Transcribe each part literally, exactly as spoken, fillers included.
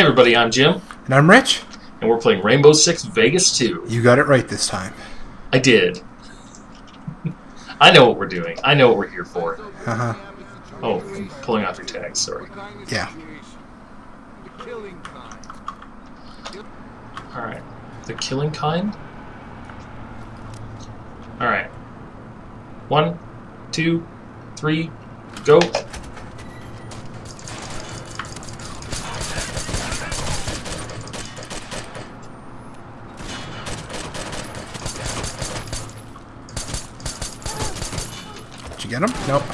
Hey everybody, I'm Jim. And I'm Rich. And we're playing Rainbow Six Vegas two. You got it right this time. I did. I know what we're doing. I know what we're here for. Uh-huh. Oh, I'm pulling off your tags, sorry. Yeah. Alright. The killing kind? Alright. One, two, three, go. Get him? Nope.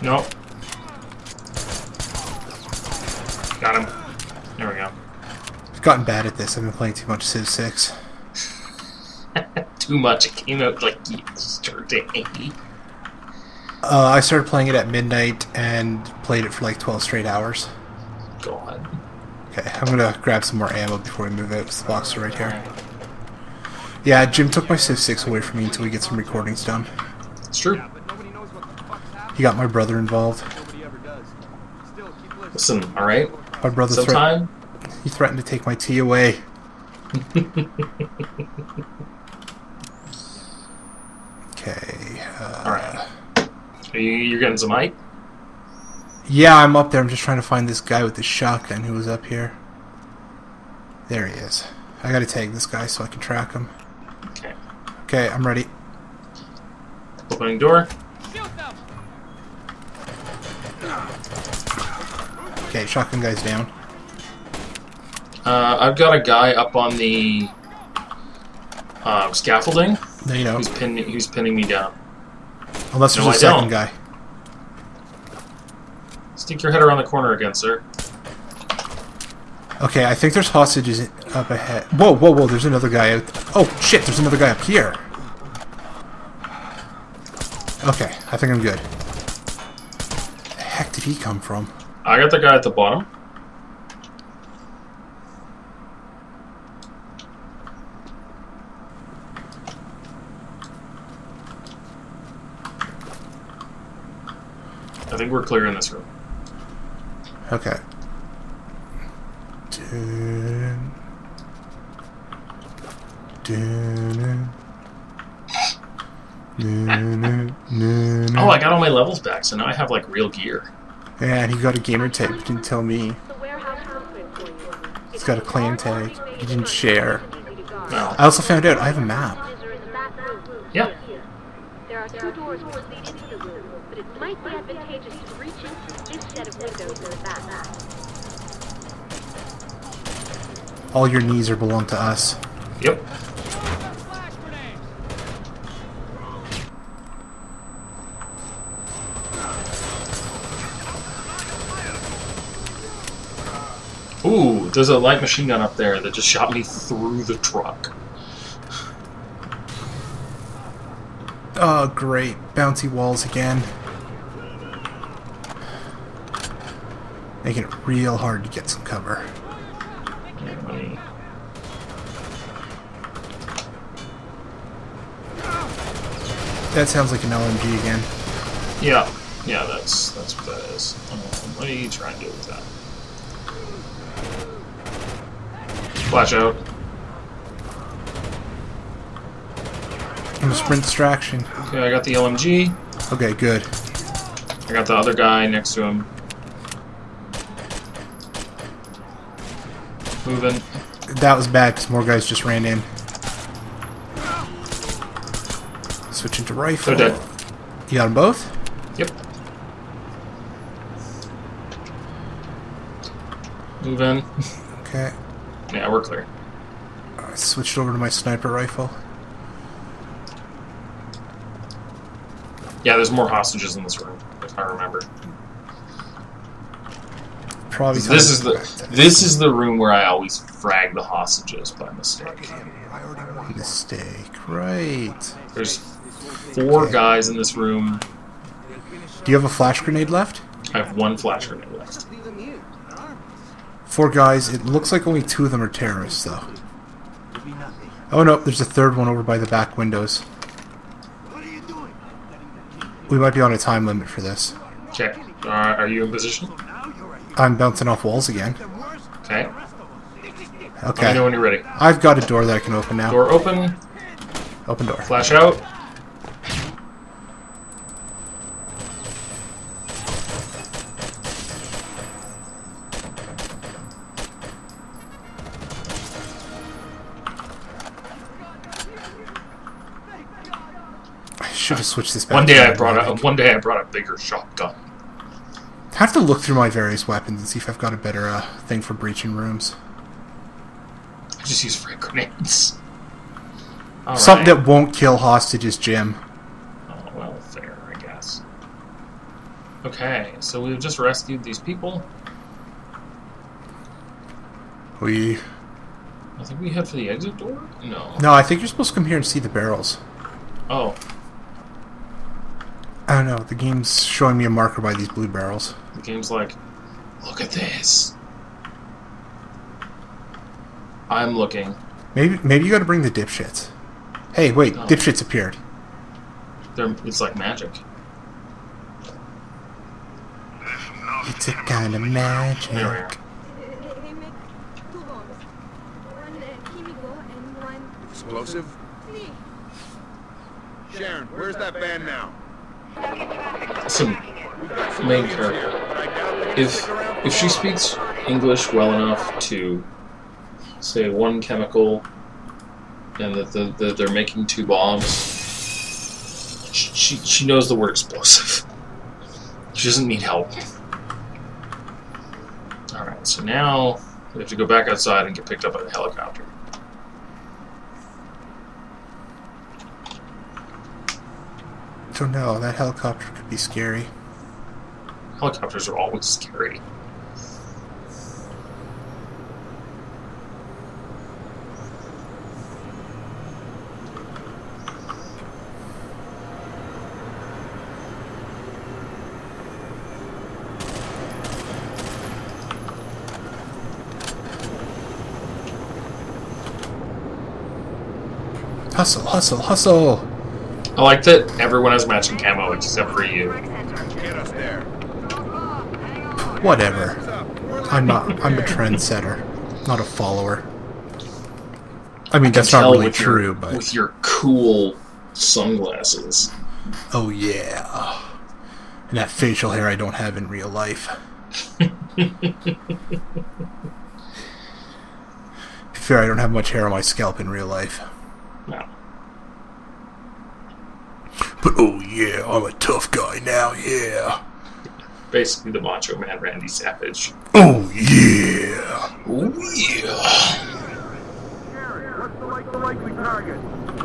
Nope. Got him. There we go. I've gotten bad at this. I've been playing too much Civ six. Too much? It came out like yesterday. Uh, I started playing it at midnight and played it for like twelve straight hours. God. Okay, I'm gonna grab some more ammo before we move out because the boxes are right here. Yeah, Jim took my Civ six away from me until we get some recordings done. It's true. You got my brother involved. Listen, alright? My brother threatened, he threatened to take my tea away. Okay. Uh, alright. Are you, you're getting some hype? Yeah, I'm up there. I'm just trying to find this guy with the shotgun who was up here. There he is. I gotta tag this guy so I can track him. Okay. Okay, I'm ready. Opening door. Okay, shotgun guy's down. Uh, I've got a guy up on the uh, scaffolding. No, you don't. He's pinning, he's pinning me down. Unless there's no, a I second don't. guy. Stick your head around the corner again, sir. Okay, I think there's hostages up ahead. Whoa, whoa, whoa, there's another guy out there. Oh, shit, there's another guy up here. Okay, I think I'm good. Where the heck did he come from? I got the guy at the bottom. I think we're clear in this room. Okay. Dun, dun, dun, dun, dun. Oh, I got all my levels back, so now I have like real gear. Yeah, he got a gamer tag, he didn't tell me. He's got a clan tag, he didn't share. No. I also found out I have a map. Yeah. All your knees are belong to us. Yep. Ooh, there's a light machine gun up there that just shot me through the truck. Oh, great. Bouncy walls again. Making it real hard to get some cover. Okay. That sounds like an L M G again. Yeah. Yeah, that's, that's what that is. What are you trying to do with that? Flash out. I'm gonna sprint distraction. Okay, I got the L M G. Okay, good. I got the other guy next to him. Moving. That was bad because more guys just ran in. Switching to rifle. They're dead. You got them both? Yep. Moving. Okay. Yeah, we're clear. I switched over to my sniper rifle. Yeah, there's more hostages in this room, if I remember. Probably. This is the this is the room where I always frag the hostages by mistake. Mistake, right? There's four okay. guys in this room. Do you have a flash grenade left? I have one flash grenade left. Four guys. It looks like only two of them are terrorists, though. Oh no, there's a third one over by the back windows. We might be on a time limit for this. Okay. Uh, are you in position? I'm bouncing off walls again. Okay. Okay. Let me know when you're ready. I've got a door that I can open now. Door open. Open door. Flash out. I should have switched this back. One day I brought a, one day I brought a bigger shotgun. I have to look through my various weapons and see if I've got a better uh, thing for breaching rooms. I just use frag grenades. All Something right. that won't kill hostages, Jim. Oh, well, fair, I guess. Okay, so we've just rescued these people. We... I think we head for the exit door? No. No, I think you're supposed to come here and see the barrels. Oh. I don't know, the game's showing me a marker by these blue barrels. The game's like, look at this. I'm looking. Maybe maybe you gotta bring the dipshits. Hey, wait, oh. Dipshits appeared. They're, it's like magic. It's a kind of magic. There we are. Explosive? Sharon, where's that van now? It's a main character. If, if she speaks English well enough to say one chemical and that the, the, they're making two bombs, she, she knows the word explosive. She doesn't need help. Alright, so now we have to go back outside and get picked up by the helicopter. I don't know, that helicopter could be scary. Helicopters are always scary. Hustle, hustle, hustle! I like that everyone has matching camo except for you. Whatever. I'm not. I'm a trendsetter, not a follower. I mean, I that's not really true, your, but with your cool sunglasses. Oh yeah, and that facial hair I don't have in real life. To be fair, I don't have much hair on my scalp in real life. No. But oh yeah, I'm a tough guy now, yeah. Basically the Macho Man Randy Savage. Oh yeah. Oh yeah. What's the likely target?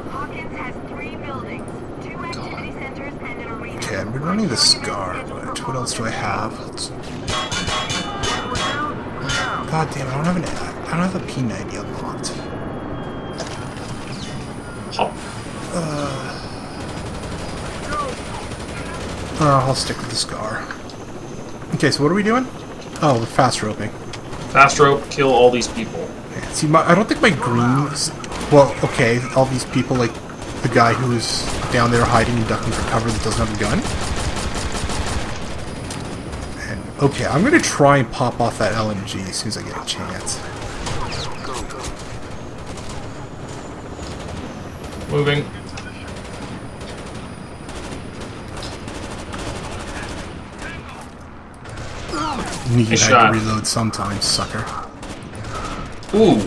Hawkins has three buildings, two activity centers, and an arena. Okay, I've been running the SCAR, but what else do I have? Let's... God damn, I don't have an I don't have a P ninety unlocked. Oh. Uh Uh, I'll stick with the SCAR. Okay, so what are we doing? Oh, we're fast roping. Fast rope, kill all these people. Yeah, see, my, I don't think my green... Well, okay, all these people, like the guy who is down there hiding and ducking for cover that doesn't have a gun. And, okay, I'm going to try and pop off that L M G as soon as I get a chance. Moving. Need I shot. to reload sometimes, sucker. Ooh.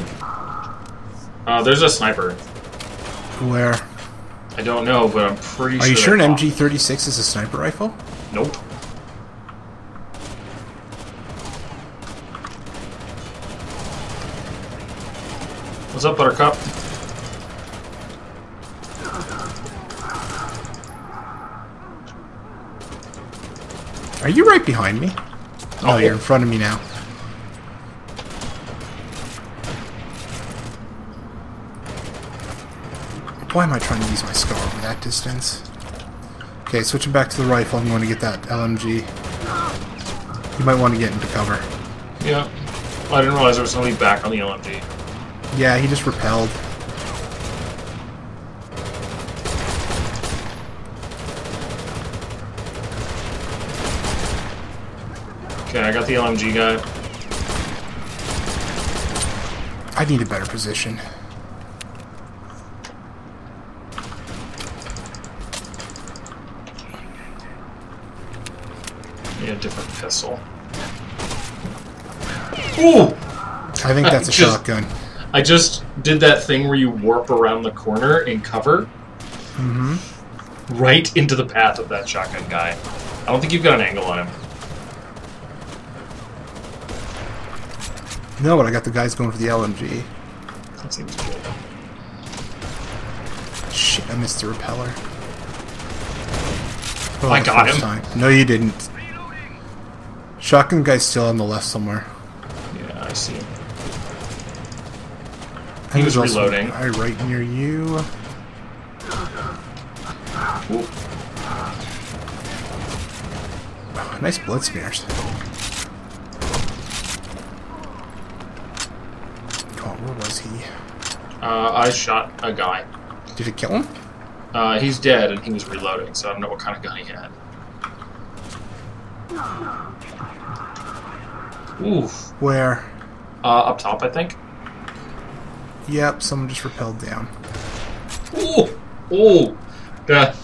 Uh, there's a sniper. Where? I don't know, but I'm pretty Are sure... Are you sure an M G thirty-six is a sniper rifle? Nope. What's up, Buttercup? Are you right behind me? Oh, you're in front of me now. Why am I trying to use my SCAR over that distance? Okay, switching back to the rifle, I'm going to get that L M G. You might want to get into cover. Yeah. Well, I didn't realize there was somebody back on the L M G. Yeah, he just repelled. Okay, I got the L M G guy. I need a better position. Need a different pistol. Ooh! I think that's a just, shotgun. I just did that thing where you warp around the corner in cover. Mm-hmm. Right into the path of that shotgun guy. I don't think you've got an angle on him. No, but I got the guys going for the L M G. That seems cool. Shit, I missed the repeller. Oh, I got him. Time. No, you didn't. Shotgun guy's still on the left somewhere. Yeah, I see him. He was reloading. I right near you. Oh, nice blood smears. Uh, I shot a guy. Did it kill him? Uh, he's dead and he was reloading, so I don't know what kind of gun he had. Oof. Where? Uh, up top, I think. Yep, someone just rappelled down. Ooh! Ooh! That,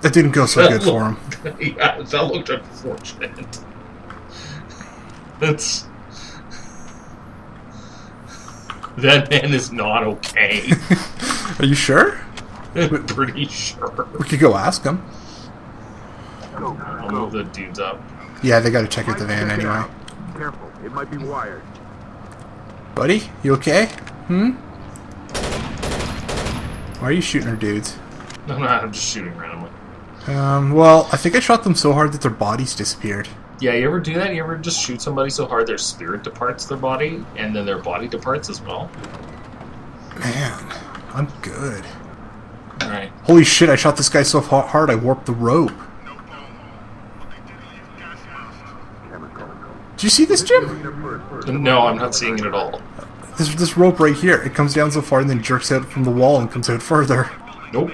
that didn't go so good for him. Yeah, that looked unfortunate. That's... That man is not okay. Are you sure? I'm pretty sure. We could go ask him. Go, go. I'll move the dudes up. Yeah, they gotta check out the van anyway. Careful, it might be wired. Buddy, you okay? Hmm? Why are you shooting our dudes? No, no, I'm just shooting randomly. Um, well, I think I shot them so hard that their bodies disappeared. Yeah, you ever do that? You ever just shoot somebody so hard their spirit departs their body, and then their body departs as well? Man, I'm good. Alright. Holy shit, I shot this guy so hard I warped the rope. Do you see this, Jim? No, I'm not seeing it at all. This, this rope right here, it comes down so far and then jerks out from the wall and comes out further. Nope.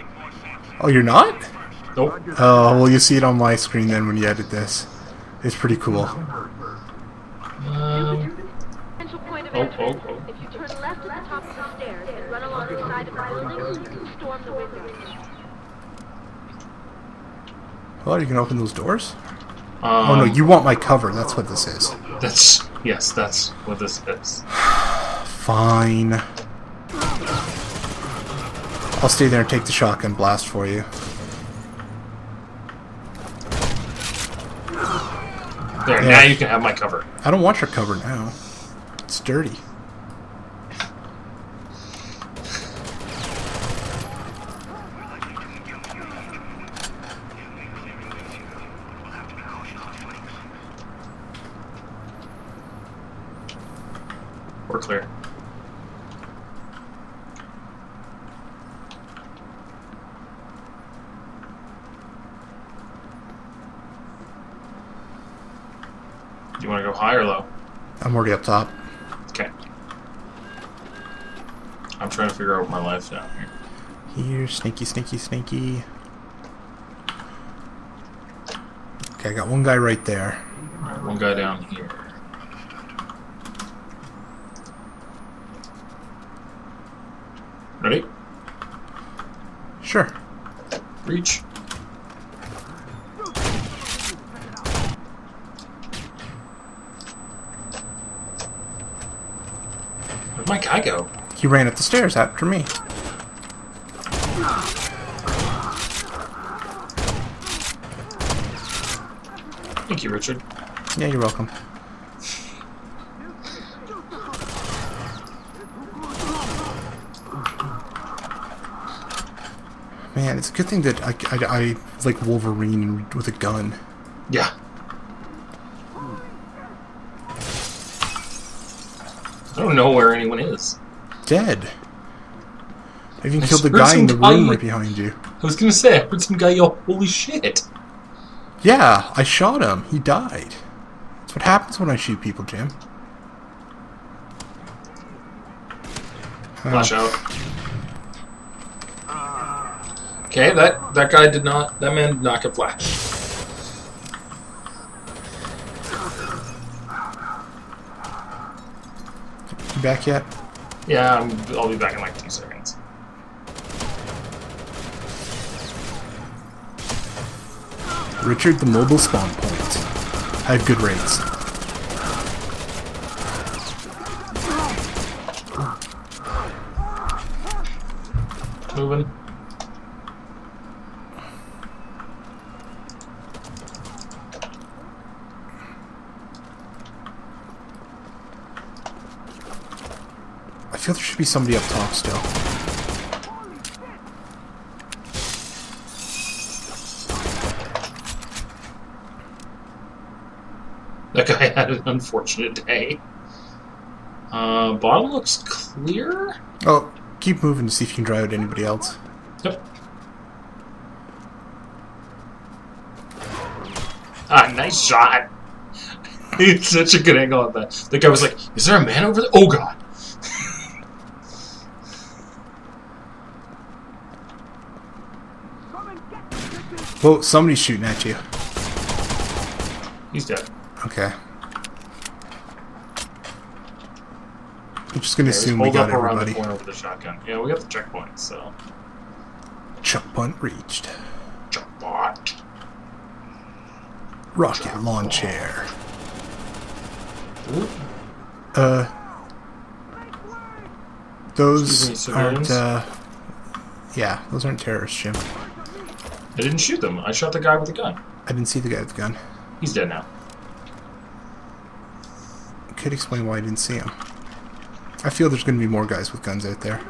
Oh, you're not? Nope. Oh, well, you see it on my screen then when you edit this. It's pretty cool. Um, oh, oh, oh. If you turn left at the top of the stairs and run along the side of the building, you can storm the windows. Well, you can open those doors? Um, oh no, you want my cover, that's what this is. That's, yes, that's what this is. Fine. I'll stay there and take the shotgun blast for you. There, yeah. Now you can have my cover. I don't want your cover now. It's dirty. We're clear. You want to go high or low? I'm already up top. Okay. I'm trying to figure out my life down here. Here, sneaky, sneaky, sneaky. Okay, I got one guy right there. Alright, one guy down here. Ready? Sure. Reach. Where'd my guy go? He ran up the stairs after me. Thank you, Richard. Yeah, you're welcome. Man, it's a good thing that I, I, I like Wolverine with a gun. Yeah. I don't know where anyone is. Dead. I even I killed the guy in the room guy, right behind you. I was gonna say, I heard some guy yell, holy shit! Yeah, I shot him. He died. That's what happens when I shoot people, Jim. Flash uh, out. Okay, that, that guy did not... That man did not get flashed. You back yet? Yeah, I'm, I'll be back in like two seconds. Richard, the mobile spawn point. I have good rates. Moving. I feel there should be somebody up top still. That guy had an unfortunate day. Uh, bottle looks clear? Oh. Keep moving to see if you can drive out anybody else. Yep. Ah, nice shot. It's such a good angle on that. The guy was like, is there a man over there? Oh, God. Whoa, somebody's shooting at you. He's dead. Okay. I'm just gonna okay, assume we got everybody. The over the shotgun. Yeah, we got the checkpoint, so. Checkpoint reached. Checkpoint. Rocket checkpoint. Launcher. Ooh. Uh. Those aren't. Uh, yeah, those aren't terrorists, Jim. I didn't shoot them. I shot the guy with the gun. I didn't see the guy with the gun. He's dead now. I could explain why I didn't see him. I feel there's going to be more guys with guns out there.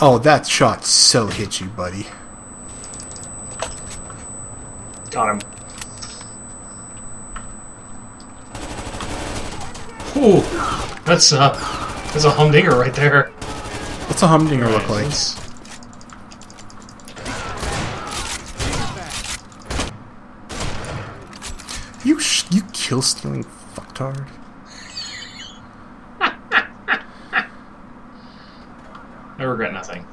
Oh, that shot so hit you, buddy. Got him. Ooh, that's uh, that's a humdinger right there. What's a humdinger look like? It's You sh you kill stealing fucktard. I regret nothing.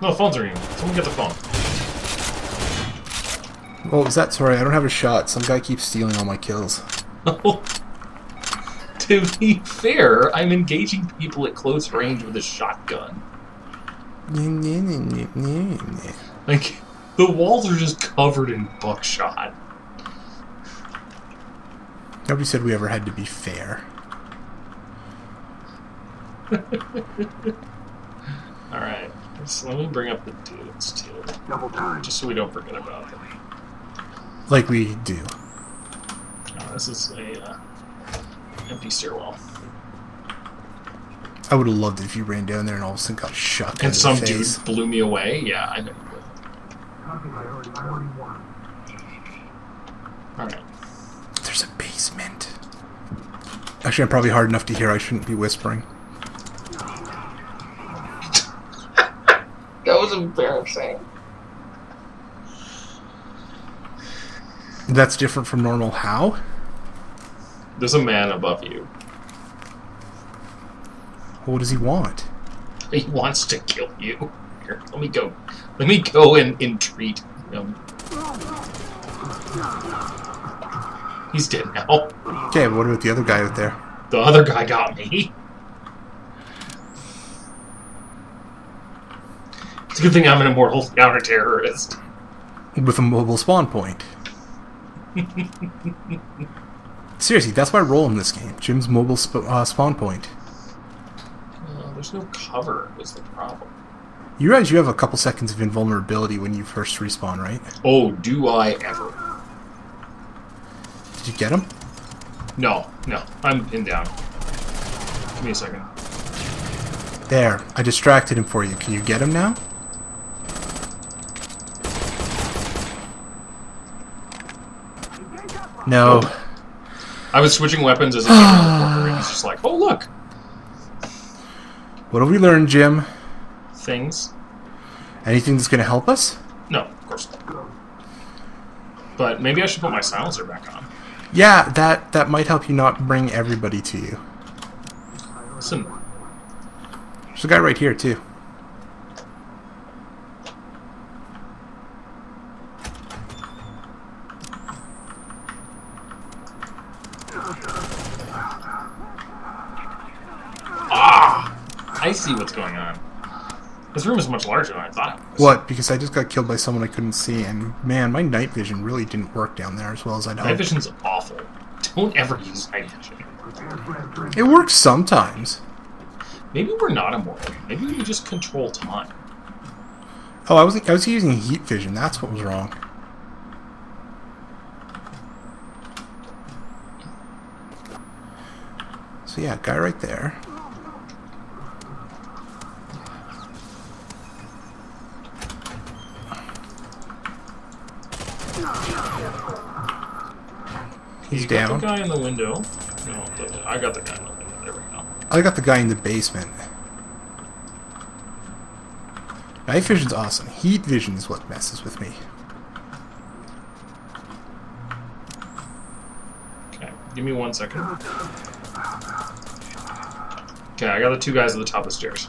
No, phones are ringing. Someone get the phone. Oh, is that sorry? I don't have a shot. Some guy keeps stealing all my kills. Oh. To be fair, I'm engaging people at close range with a shotgun. Like. The walls are just covered in buckshot. Nobody said we ever had to be fair. Alright, so let me bring up the dudes too. Double time. Just so we don't forget about them. Like we do. Oh, this is a uh, empty stairwell. I would have loved it if you ran down there and all of a sudden got shot. And some dude blew me away? Yeah, I know. Alright. There's a basement. Actually, I'm probably hard enough to hear. I shouldn't be whispering. That was embarrassing. That's different from normal. How? There's a man above you. What does he want? He wants to kill you. Here, let me go. Let me go and entreat him. He's dead now. Okay, but what about the other guy out there? The other guy got me. It's a good thing I'm an immortal counter-terrorist. With a mobile spawn point. Seriously, that's my role in this game. Jim's mobile sp uh, spawn point. Uh, there's no cover was the problem. You realize you have a couple seconds of invulnerability when you first respawn, right? Oh, do I ever. Did you get him? No, no. I'm pinned down. Give me a second. There. I distracted him for you. Can you get him now? No. Oh. I was switching weapons as a camera and he's just like, oh, look! What have we learned, Jim? Things. Anything that's going to help us? No, of course not. But maybe I should put my silencer back on. Yeah, that, that might help you not bring everybody to you. Listen. There's a guy right here, too. see what's going on. This room is much larger than I thought it was. What? Because I just got killed by someone I couldn't see, and man, my night vision really didn't work down there as well as I'd hoped. Night vision's awful. Don't ever use night vision. It works sometimes. Maybe we're not immortal. Maybe we just control time. Oh, I was I was using heat vision. That's what was wrong. So yeah, guy right there. He's you down. Got the guy in the window. No, I got the guy in the window. There we go. I got the guy in the basement. Night vision's awesome. Heat vision is what messes with me. Okay, give me one second. Okay, I got the two guys at the top of the stairs.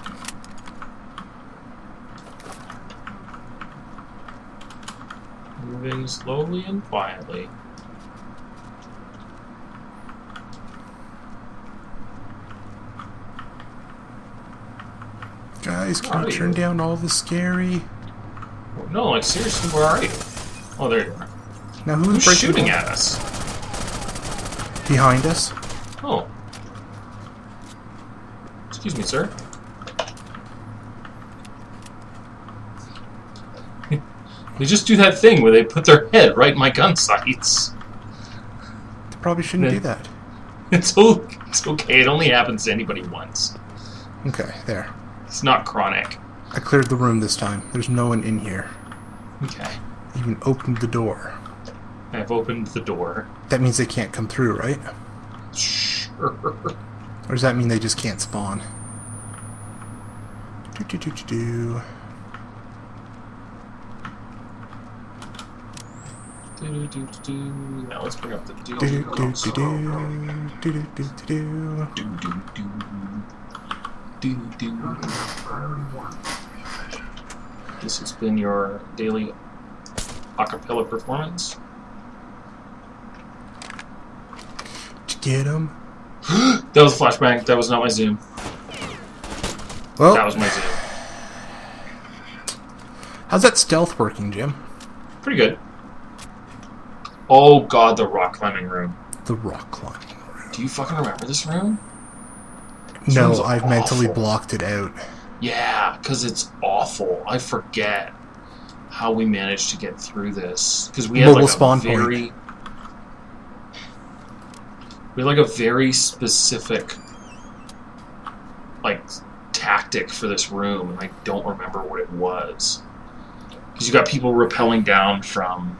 Moving slowly and quietly. Guys, can you turn down all the scary? No, like seriously, where are you? Oh, there you are. Now who's, who's shooting at us? Behind us. Oh. Excuse me, sir. They just do that thing where they put their head right in my gun sights. They probably shouldn't do that. It's okay. It only happens to anybody once. Okay, there. It's not chronic. I cleared the room this time. There's no one in here. Okay. I even opened the door. I've opened the door. That means they can't come through, right? Sure. Or does that mean they just can't spawn? Do do do do do. Do, do, do, do. Now let's bring up the do do do do do do do do do do. This has been your daily acapella performance. Did you get him? That was a flashbang. That was not my zoom. Well, that was my zoom. How's that stealth working, Jim? Pretty good. Oh god, the rock climbing room. The rock climbing room. Do you fucking remember this room? This no, I've awful. mentally blocked it out. Yeah, because it's awful. I forget how we managed to get through this. Because we had Mobile like a spawn very... Point. We had like a very specific like tactic for this room, and I don't remember what it was. Because you got people rappelling down from...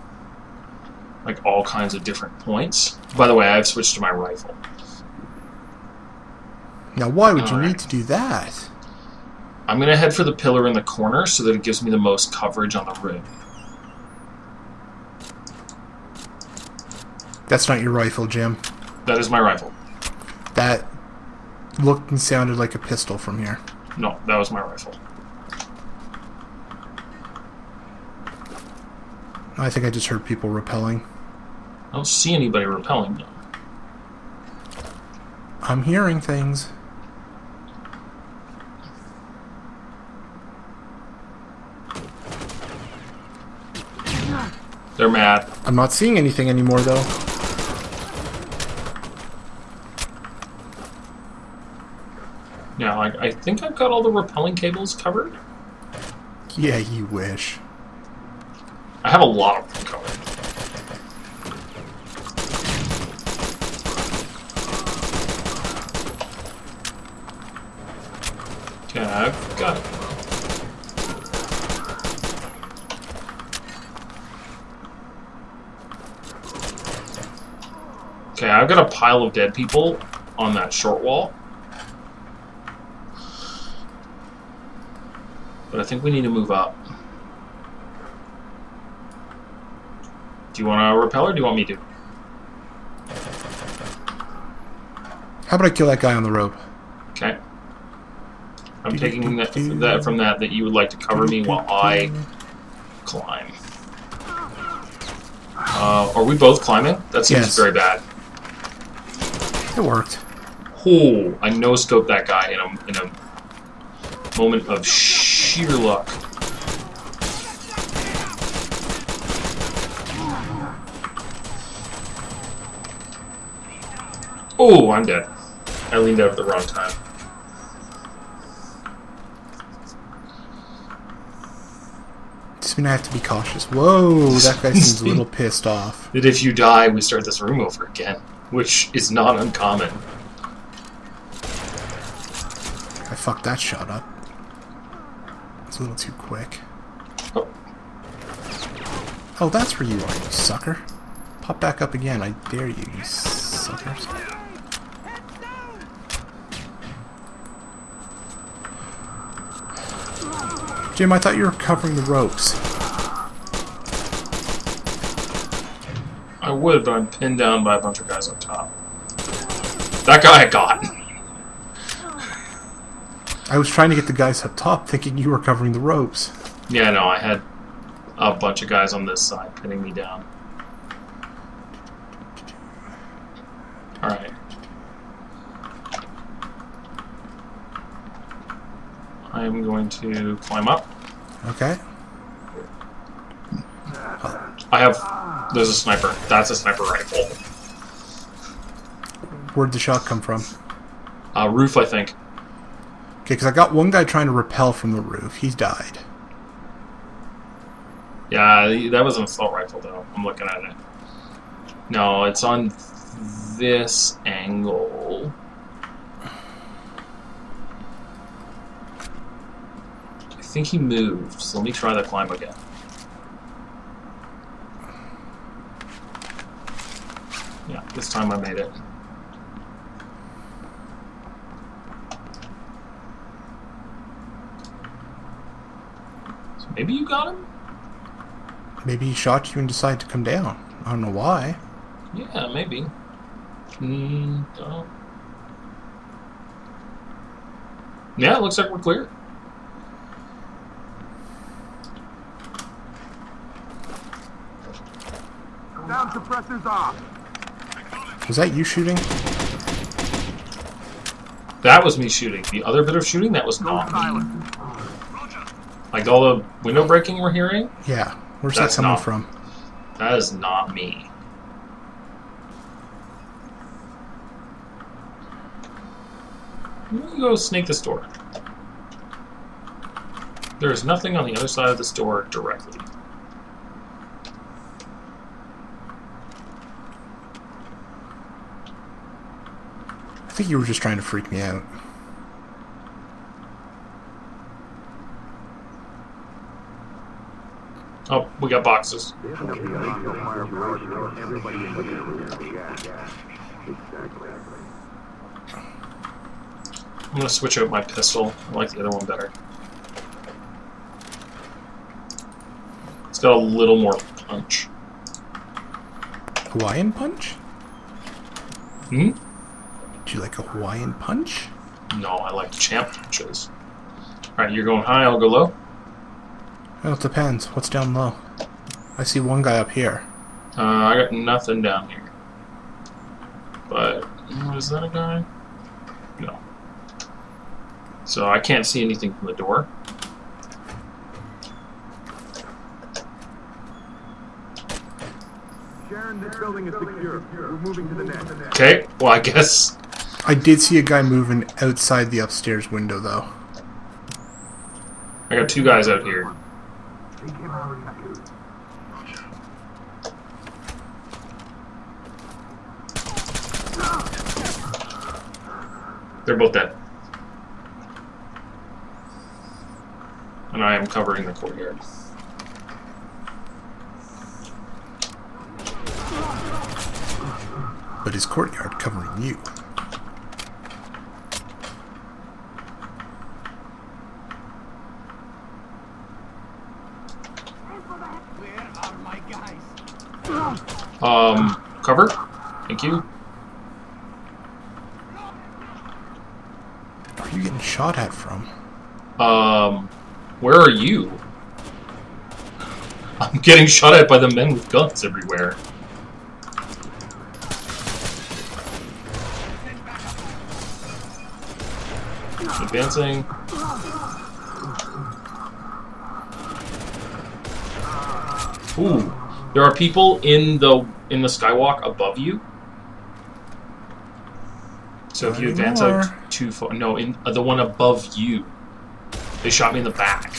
like all kinds of different points. By the way, I've switched to my rifle. Now, why would all you right. need to do that? I'm gonna head for the pillar in the corner so that it gives me the most coverage on the room. That's not your rifle, Jim. That is my rifle. That looked and sounded like a pistol from here. No, that was my rifle. I think I just heard people rappelling. I don't see anybody rappelling, though. I'm hearing things. They're mad. I'm not seeing anything anymore, though. Now, I, I think I've got all the rappelling cables covered. Yeah, you wish. I have a lot of them covered. Okay, I've got it. Okay, I've got a pile of dead people on that short wall. But I think we need to move up. Do you want to repel or do you want me to? How about I kill that guy on the rope? Okay. I'm taking that, that from that that you would like to cover me while I climb. Uh, are we both climbing? That seems yes. very bad. It worked. Oh, I no-scoped that guy in a, in a moment of sheer luck. Oh, I'm dead. I leaned out at the wrong time. So now I have to be cautious. Whoa, that guy seems a little pissed off. That if you die, we start this room over again, which is not uncommon. I fucked that shot up. It's a little too quick. Oh, oh that's where you are, you sucker. Pop back up again, I dare you, you suckers. Jim, I thought you were covering the ropes. I would, but I'm pinned down by a bunch of guys up top. That guy I got! I was trying to get the guys up top, thinking you were covering the ropes. Yeah, no, I had a bunch of guys on this side pinning me down. Alright. I'm going to climb up. Okay. I have... There's a sniper. That's a sniper rifle. Where'd the shot come from? Uh, roof, I think. Okay, because I got one guy trying to rappel from the roof. He's died. Yeah, that was an assault rifle, though. I'm looking at it. No, it's on this angle. I think he moved, so let me try the climb again. Yeah, this time I made it. So maybe you got him? Maybe he shot you and decided to come down. I don't know why. Yeah, maybe. Mm, oh. Yeah, it looks like we're clear. Down suppressors off. Was that you shooting? That was me shooting. The other bit of shooting, that was not me. Like all the window breaking we're hearing? Yeah. Where's that coming from? That is not me. I'm gonna go snake this door. There is nothing on the other side of this door directly. I think you were just trying to freak me out. Oh, we got boxes. I'm gonna switch out my pistol. I like the other one better. It's got a little more punch. Hawaiian punch? Hmm? Do you like a Hawaiian punch? No, I like champ punches. Alright, you're going high, I'll go low? Well, it depends. What's down low? I see one guy up here. Uh, I got nothing down here. But, is that a guy? No. So I can't see anything from the door. Sharon, this building is secure. We're moving to the next. Okay, well, I guess... I did see a guy moving outside the upstairs window, though. I got two guys out here. They're both dead. And I am covering the courtyard. But is courtyard covering you? Um, cover? Thank you. Where are you getting shot at from? Um, where are you? I'm getting shot at by the men with guns everywhere. Advancing. Ooh. There are people in the in the skywalk above you. So if you advance out too far, no, in uh, the one above you. They shot me in the back.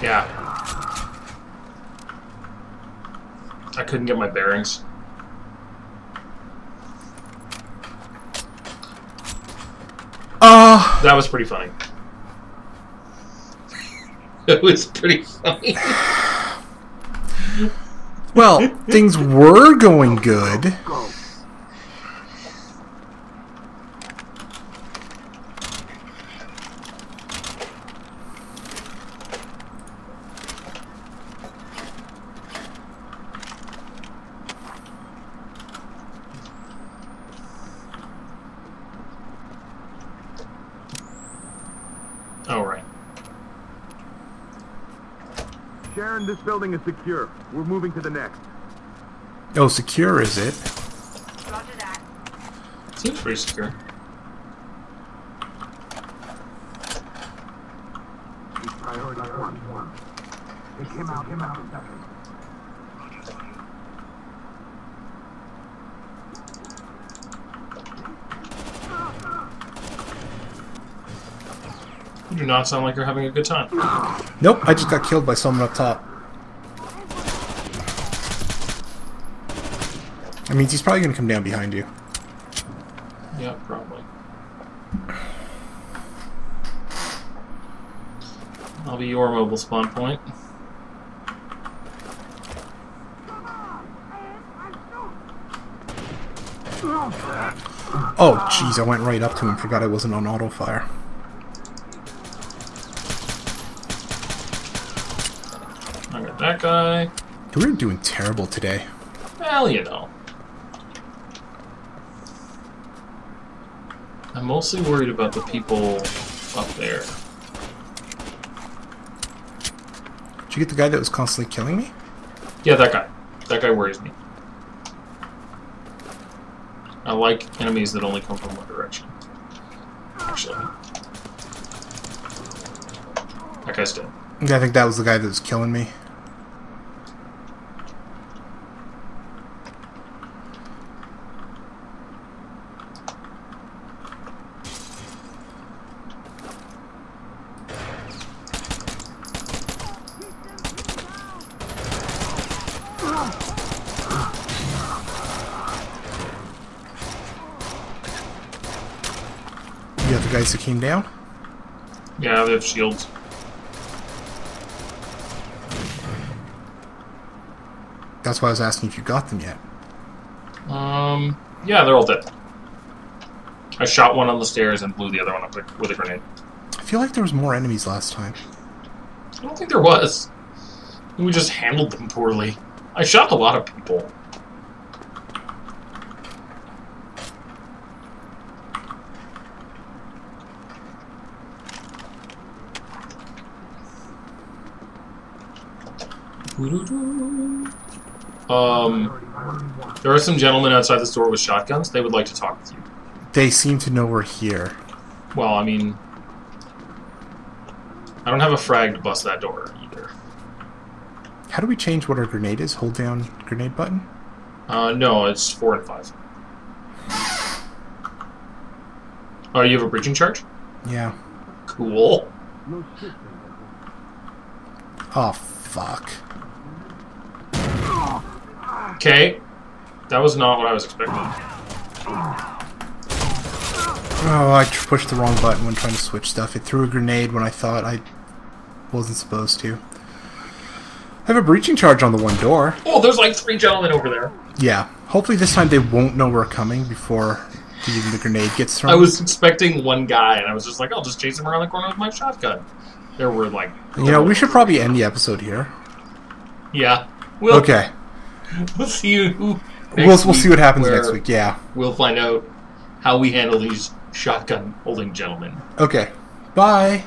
Yeah. I couldn't get my bearings. Uh, that was pretty funny. It was pretty funny. Well, things were going good. This building is secure. We're moving to the next. Oh, secure is it? Roger that. Seems pretty secure. He's priority one. one. Take him out, him out in seconds. You do not sound like you're having a good time. Nope, I just got killed by someone up top. I mean, he's probably going to come down behind you. Yeah, probably. I'll be your mobile spawn point. Oh, jeez, I went right up to him and forgot I wasn't on auto fire. I got that guy. We're doing terrible today. Well, you know. I'm mostly worried about the people up there. Did you get the guy that was constantly killing me? Yeah, that guy. That guy worries me. I like enemies that only come from one direction. Actually. That guy's dead. Yeah, I think that was the guy that was killing me. The other guys that came down? Yeah, they have shields. That's why I was asking if you got them yet. Um, yeah, they're all dead. I shot one on the stairs and blew the other one up with a grenade. I feel like there was more enemies last time. I don't think there was. We just handled them poorly. I shot a lot of people. Um, there are some gentlemen outside the store with shotguns. They would like to talk with you. They seem to know we're here. Well, I mean, I don't have a frag to bust that door either. How do we change what our grenade is? Hold down grenade button? Uh, no, it's four and five. Oh, you have a breaching charge? Yeah. Cool. Oh, fuck. Okay, that was not what I was expecting. Oh, I pushed the wrong button when trying to switch stuff. It threw a grenade when I thought I wasn't supposed to. I have a breaching charge on the one door. Oh, there's like three gentlemen over there. Yeah, hopefully this time they won't know we're coming before even the grenade gets thrown. I was expecting one guy, and I was just like, I'll just chase him around the corner with my shotgun. There were like... You know, we should probably end the episode here. Yeah. We'll okay. We'll see you. We'll we'll see what happens next week. Yeah, we'll find out how we handle these shotgun holding gentlemen. Okay, bye.